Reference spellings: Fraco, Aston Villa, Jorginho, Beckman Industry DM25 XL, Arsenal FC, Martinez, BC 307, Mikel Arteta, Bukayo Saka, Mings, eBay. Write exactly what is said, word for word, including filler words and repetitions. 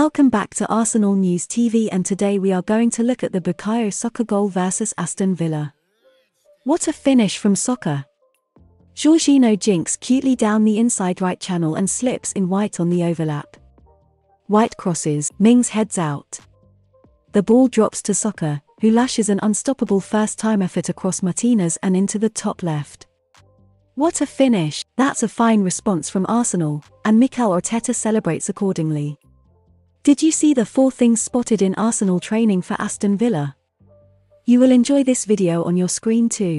Welcome back to Arsenal News T V, and today we are going to look at the Bukayo Saka goal versus Aston Villa. What a finish from Saka! Jorginho jinks cutely down the inside right channel and slips in White on the overlap. White crosses, Mings heads out. The ball drops to Saka, who lashes an unstoppable first-time effort across Martinez and into the top left. What a finish! That's a fine response from Arsenal, and Mikel Arteta celebrates accordingly. Did you see the four things spotted in Arsenal training for Aston Villa? You will enjoy this video on your screen too.